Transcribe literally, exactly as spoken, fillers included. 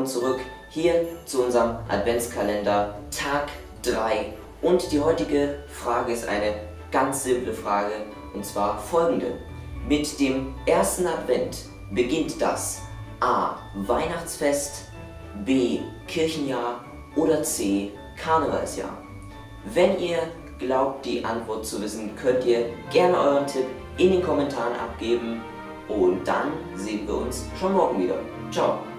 willkommen zurück hier zu unserem Adventskalender Tag drei. Und die heutige Frage ist eine ganz simple Frage, und zwar folgende. Mit dem ersten Advent beginnt das A. Weihnachtsfest, B. Kirchenjahr oder C. Karnevalsjahr. Wenn ihr glaubt, die Antwort zu wissen, könnt ihr gerne euren Tipp in den Kommentaren abgeben. Und dann sehen wir uns schon morgen wieder. Ciao!